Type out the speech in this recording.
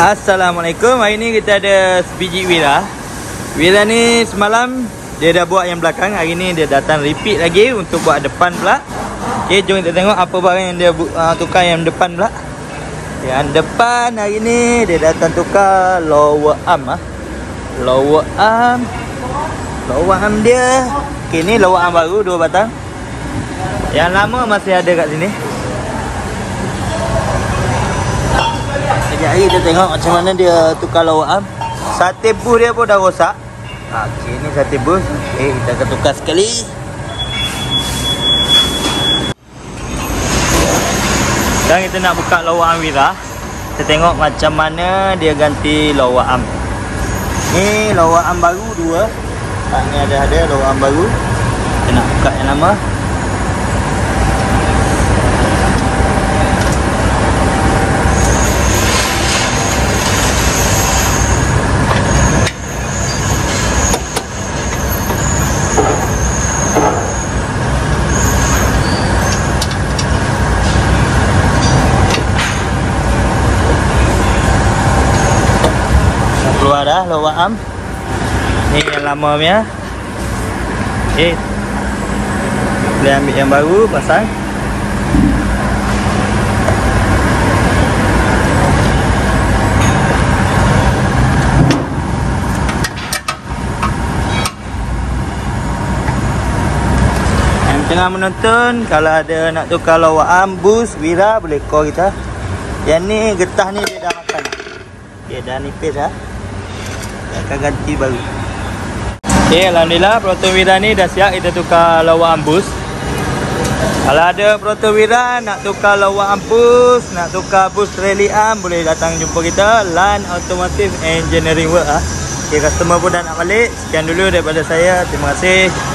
Assalamualaikum. Hari ni kita ada sebiji Wira. Wira ni semalam dia dah buat yang belakang, hari ni dia datang repeat lagi untuk buat depan pula. Ok, jom kita tengok apa barang yang dia tukar yang depan pula. Yang depan hari ni dia datang tukar lower arm Lower arm dia. Ok, ni lower arm baru 2 batang. Yang lama masih ada kat sini. Sekejap hari kita tengok macam mana dia tukar lower arm. Sate buh dia pun dah rosak. Ok, ni sate buh. Ok, kita akan tukar sekali. Sekarang kita nak buka lower arm Wira. Kita tengok macam mana dia ganti lower arm. Ni lower arm baru 2. Tak, ni ada lower arm baru. Kita nak buka yang lama. Keluar dah lower arm. Ni yang lama punya. Okay, boleh ambil yang baru pasang. Yang tengah menonton, kalau ada nak tukar lower arm bus Wira, boleh call kita. Yang ni getah ni dia dah makan. Okay, dah nipis dah, akan ganti baru. Okay, alhamdulillah Proton Wira ni dah siap kita tukar lower arm bus. Kalau ada Proton Wira nak tukar lower arm bus, nak tukar bus rally arm, boleh datang jumpa kita LAN Automotive Engineering Works. Okay, customer pun dah nak balik. Sekian dulu daripada saya. Terima kasih.